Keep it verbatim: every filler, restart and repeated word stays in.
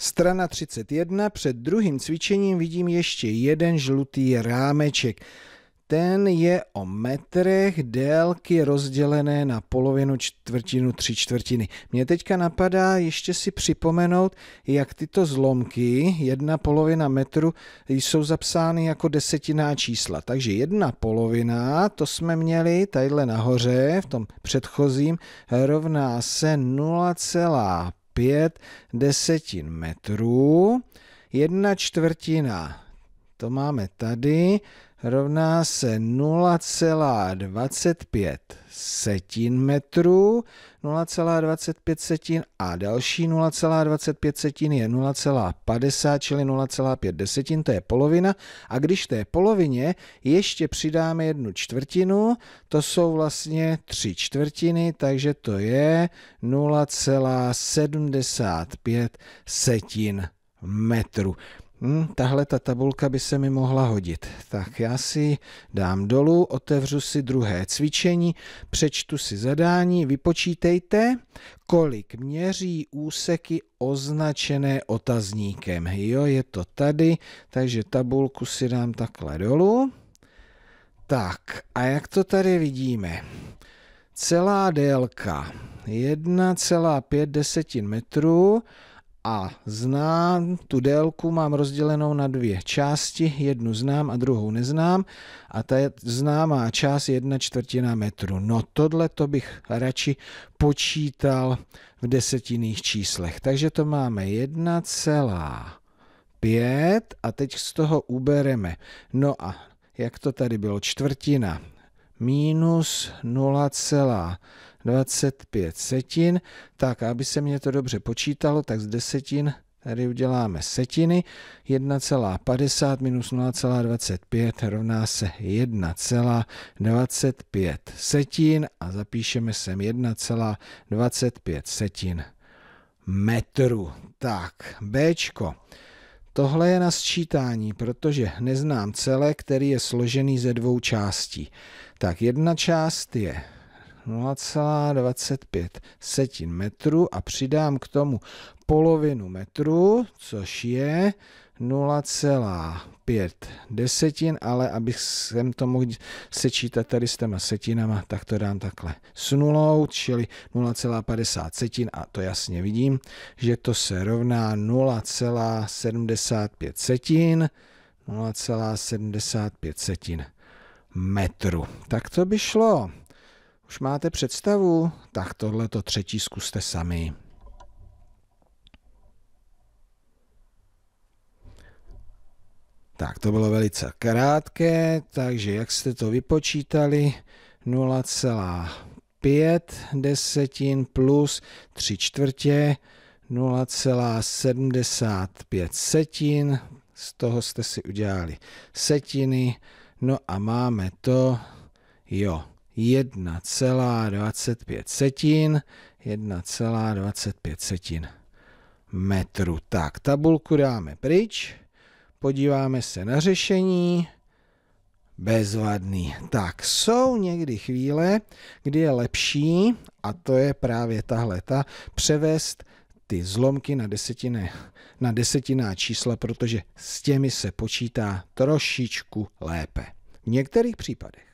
Strana třicet jedna, před druhým cvičením vidím ještě jeden žlutý rámeček. Ten je o metrech délky rozdělené na polovinu, čtvrtinu, tři čtvrtiny. Mě teďka napadá ještě si připomenout, jak tyto zlomky, jedna polovina metru, jsou zapsány jako desetinná čísla. Takže jedna polovina, to jsme měli tadyhle nahoře, v tom předchozím, rovná se nula celá pět desetin metrů, jedna čtvrtina, to máme tady, rovná se nula celá dvacet pět setin metrů, nula celá dvacet pět setin a další nula celá dvacet pět setin je nula celá padesát, čili nula celá pět desetin, to je polovina. A když té polovině ještě přidáme jednu čtvrtinu, to jsou vlastně tři čtvrtiny, takže to je nula celá sedmdesát pět setin metrů. Hmm, tahle ta tabulka by se mi mohla hodit. Tak já si dám dolů, otevřu si druhé cvičení, přečtu si zadání, vypočítejte, kolik měří úseky označené otazníkem. Jo, je to tady, takže tabulku si dám takhle dolů. Tak, a jak to tady vidíme? Celá délka jedna celá pět desetin metrů, a znám, tu délku mám rozdělenou na dvě části, jednu znám a druhou neznám a ta známá část je jedna čtvrtina metru. No tohle to bych radši počítal v desetinných číslech. Takže to máme jedna celá pět a teď z toho ubereme. No a jak to tady bylo? Čtvrtina minus nula celá dvacet pět setin, tak aby se mě to dobře počítalo, tak z desetin tady uděláme setiny, jedna celá padesát minus nula celá dvacet pět rovná se jedna celá dvacet pět setin a zapíšeme sem jedna celá dvacet pět setin metru. Tak, Bčko. Tohle je na sčítání, protože neznám celek, který je složený ze dvou částí. Tak jedna část je nula celá dvacet pět setin metru a přidám k tomu polovinu metru, což je nula celá pět desetin, ale abych jsem to mohl sečítat tady s těma setinama, tak to dám takhle s nulou, čili nula celá padesát setin a to jasně vidím, že to se rovná nula celá sedmdesát pět setin, nula celá sedmdesát pět setin metru. Tak to by šlo. Už máte představu? Tak tohleto třetí zkuste sami. Tak to bylo velice krátké, takže jak jste to vypočítali? nula celá pět desetin plus tři čtvrtě, nula celá sedmdesát pět setin, z toho jste si udělali setiny, no a máme to, jo, jedna celá dvacet pět setin, jedna celá dvacet pět setin metru. Tak, tabulku dáme pryč, podíváme se na řešení, bezvadný. Tak, jsou někdy chvíle, kdy je lepší, a to je právě tahleta, převést ty zlomky na desetiny, na desetinná čísla, protože s těmi se počítá trošičku lépe. V některých případech.